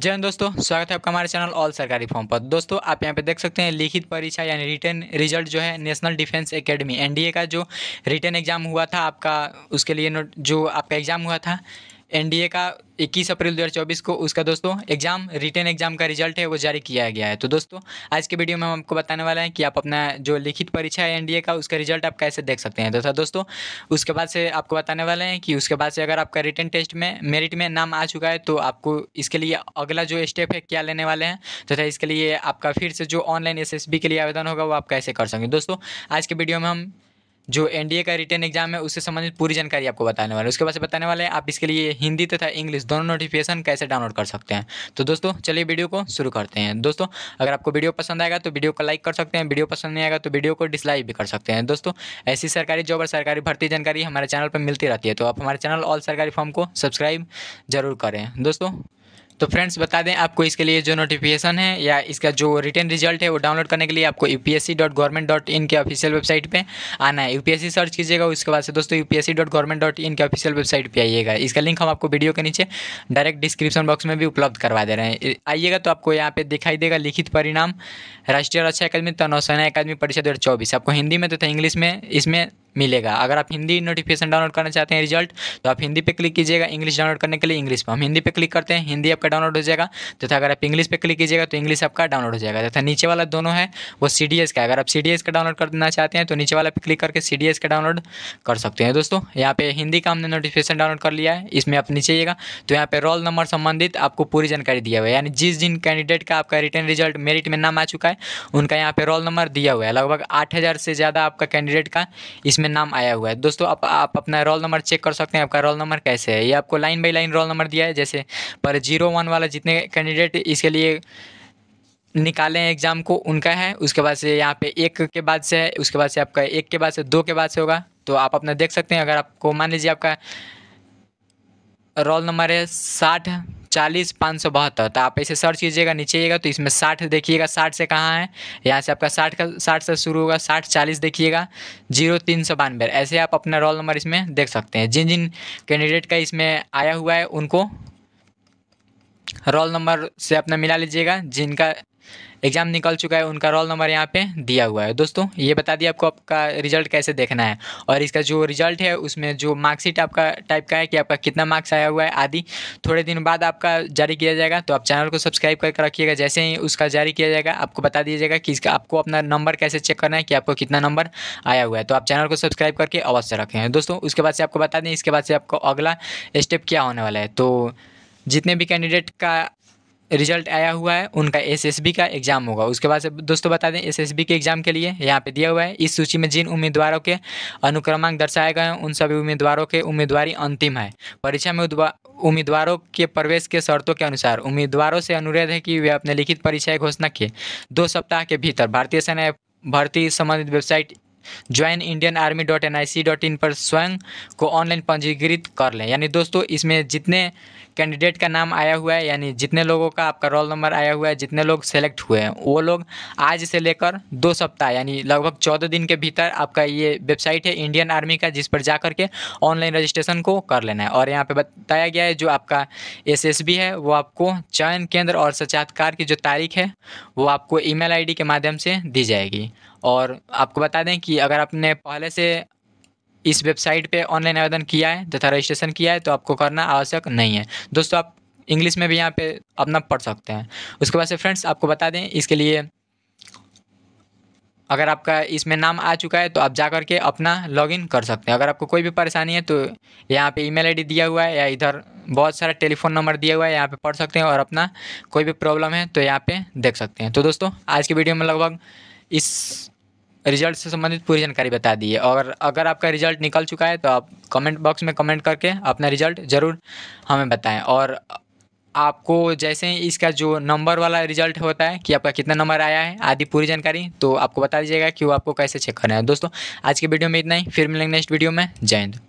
जय हिंद दोस्तों, स्वागत है आपका हमारे चैनल ऑल सरकारी फॉर्म पर। दोस्तों आप यहां पे देख सकते हैं लिखित परीक्षा यानी रिटन रिजल्ट जो है नेशनल डिफेंस एकेडमी एनडीए का जो रिटन एग्जाम हुआ था आपका, उसके लिए जो आपका एग्जाम हुआ था एनडीए का 21 अप्रैल 2024 को, उसका दोस्तों एग्जाम रिटन एग्जाम का रिजल्ट है वो जारी किया गया है। तो दोस्तों आज के वीडियो में हम आपको बताने वाले हैं कि आप अपना जो लिखित परीक्षा है एनडीए का उसका रिजल्ट आप कैसे देख सकते हैं। तथा दोस्तों उसके बाद से आपको बताने वाले हैं कि उसके बाद से अगर आपका रिटन टेस्ट में मेरिट में नाम आ चुका है तो आपको इसके लिए अगला जो स्टेप है क्या लेने वाले हैं, तथा इसके लिए आपका फिर से जो ऑनलाइन SSB के लिए आवेदन होगा वो आप कैसे कर सकेंगे। दोस्तों आज के वीडियो में हम जो एनडीए का रिटन एग्जाम है उससे संबंधित पूरी जानकारी आपको बताने वाले हैं। उसके बाद से बताने वाले हैं आप इसके लिए हिंदी तथा इंग्लिश दोनों नोटिफिकेशन कैसे डाउनलोड कर सकते हैं। तो दोस्तों चलिए वीडियो को शुरू करते हैं। दोस्तों अगर आपको वीडियो पसंद आएगा तो वीडियो को लाइक कर सकते हैं, वीडियो पसंद नहीं आएगा तो वीडियो को डिसलाइक भी कर सकते हैं। दोस्तों ऐसी सरकारी जॉब और सरकारी भर्ती जानकारी हमारे चैनल पर मिलती रहती है, तो आप हमारे चैनल ऑल सरकारी फॉर्म को सब्सक्राइब जरूर करें। दोस्तों तो फ्रेंड्स बता दें आपको इसके लिए जो नोटिफिकेशन है या इसका जो रिटन रिजल्ट है वो डाउनलोड करने के लिए आपको upsc.government.in के ऑफिशियल वेबसाइट पे आना है। UPSC सर्च कीजिएगा, उसके बाद से दोस्तों upsc.government.in के ऑफिशियल वेबसाइट पे आइएगा। इसका लिंक हम आपको वीडियो के नीचे डायरेक्ट डिस्क्रिप्शन बॉक्स में भी उपलब्ध करवा दे रहे हैं। आइएगा तो आपको यहाँ पर दिखाई देगा लिखित परिणाम राष्ट्रीय रक्षा अकादमी तथा नौसेना अकादमी परीक्षा 2024, आपको हिंदी में तथा इंग्लिश में इसमें मिलेगा। अगर आप हिंदी नोटिफिकेशन डाउनलोड करना चाहते हैं रिजल्ट तो आप हिंदी पे क्लिक कीजिएगा, इंग्लिश डाउनलोड करने के लिए इंग्लिश पर हम हिंदी पे क्लिक करते हैं, हिंदी आपका डाउनलोड हो जाएगा। तथा अगर आप इंग्लिश पे क्लिक कीजिएगा तो इंग्लिश आपका डाउनलोड हो जाएगा। तथा नीचे वाला दोनों है वो CDS का, अगर आप CDS का डाउनलोड करना चाहते हैं तो नीचे वाला पे क्लिक करके CDS का डाउनलोड कर सकते हैं। दोस्तों यहाँ पे हिंदी का हमने नोटिफिकेशन डाउनलोड कर लिया है, इसमें आप नीचे आइएगा तो यहाँ पे रोल नंबर संबंधित आपको पूरी जानकारी दिया हुआ है, यानी जिस जिन कैंडिडेट का आपका रिटन रिजल्ट मेरिट में नाम आ चुका है उनका यहाँ पे रोल नंबर दिया हुआ है। लगभग 8,000 से ज़्यादा आपका कैंडिडेट का इसमें नाम आया हुआ है। दोस्तों आप अपना रोल नंबर चेक कर सकते हैं आपका रोल नंबर कैसे है। ये आपको line by line roll number दिया है, जैसे पर 01 वाला जितने कैंडिडेट इसके लिए निकाले हैं एग्ज़ाम को उनका है। उसके बाद से यहाँ पे एक के बाद से है, उसके बाद से आपका एक के बाद से दो के बाद से होगा। तो आप अपना देख सकते हैं, अगर आपको मान लीजिए आपका रोल नंबर है 60 40 572, तो आप ऐसे सर्च कीजिएगा, नीचे आइएगा तो इसमें 60 देखिएगा, 60 से कहाँ है, यहाँ से आपका 60 से शुरू होगा, 60 40 देखिएगा 0392। ऐसे आप अपना रोल नंबर इसमें देख सकते हैं। जिन जिन कैंडिडेट का इसमें आया हुआ है उनको रोल नंबर से अपना मिला लीजिएगा, जिनका एग्ज़ाम निकल चुका है उनका रोल नंबर यहाँ पे दिया हुआ है। दोस्तों ये बता दिया आपको आपका रिजल्ट कैसे देखना है, और इसका जो रिजल्ट है उसमें जो मार्कशीट आपका टाइप का है कि आपका कितना मार्क्स आया हुआ है आदि थोड़े दिन बाद आपका जारी किया जाएगा। तो आप चैनल को सब्सक्राइब करके रखिएगा, जैसे ही उसका जारी किया जाएगा आपको बता दीजिएगा कि इसका आपको अपना नंबर कैसे चेक करना है कि आपको कितना नंबर आया हुआ है। तो आप चैनल को सब्सक्राइब करके अवश्य रखें। दोस्तों उसके बाद से आपको बता दें इसके बाद से आपको अगला स्टेप क्या होने वाला है। तो जितने भी कैंडिडेट का रिजल्ट आया हुआ है उनका SSB का एग्ज़ाम होगा। उसके बाद से दोस्तों बता दें SSB के एग्ज़ाम के लिए यहाँ पे दिया हुआ है, इस सूची में जिन उम्मीदवारों के अनुक्रमांक दर्शाए गए हैं उन सभी उम्मीदवारों के उम्मीदवारी अंतिम है। परीक्षा में उम्मीदवारों के प्रवेश के शर्तों के अनुसार उम्मीदवारों से अनुरोध है कि वे अपने लिखित परीक्षा की घोषणा के 2 सप्ताह के भीतर भारतीय सेना भर्ती संबंधित वेबसाइट joinindianarmy.nic.in पर स्वयं को ऑनलाइन पंजीकृत कर लें। यानी दोस्तों इसमें जितने कैंडिडेट का नाम आया हुआ है, यानी जितने लोगों का आपका रोल नंबर आया हुआ है, जितने लोग सेलेक्ट हुए हैं वो लोग आज से लेकर 2 सप्ताह यानी लगभग 14 दिन के भीतर आपका ये वेबसाइट है इंडियन आर्मी का, जिस पर जा करके ऑनलाइन रजिस्ट्रेशन को कर लेना है। और यहाँ पे बताया गया है जो आपका SSB है वो आपको चयन केंद्र और साक्षात्कार की जो तारीख है वो आपको email ID के माध्यम से दी जाएगी। और आपको बता दें कि अगर आपने पहले से इस वेबसाइट पे ऑनलाइन आवेदन किया है तथा रजिस्ट्रेशन किया है तो आपको करना आवश्यक नहीं है। दोस्तों आप इंग्लिश में भी यहाँ पे अपना पढ़ सकते हैं। उसके बाद से फ्रेंड्स आपको बता दें इसके लिए अगर आपका इसमें नाम आ चुका है तो आप जा करके अपना लॉगिन कर सकते हैं। अगर आपको कोई भी परेशानी है तो यहाँ पे email ID दिया हुआ है या इधर बहुत सारा टेलीफोन नंबर दिया हुआ है, यहाँ पे पढ़ सकते हैं। और अपना कोई भी प्रॉब्लम है तो यहाँ पे देख सकते हैं। तो दोस्तों आज की वीडियो में लगभग इस रिजल्ट से संबंधित पूरी जानकारी बता दी है। और अगर आपका रिजल्ट निकल चुका है तो आप कमेंट बॉक्स में कमेंट करके अपना रिजल्ट ज़रूर हमें बताएं। और आपको जैसे ही इसका जो नंबर वाला रिजल्ट होता है कि आपका कितना नंबर आया है आदि पूरी जानकारी तो आपको बता दीजिएगा कि वो आपको कैसे चेक करना है। दोस्तों आज के वीडियो में इतना ही, फिर मिलेंगे नेक्स्ट वीडियो में। जय हिंद।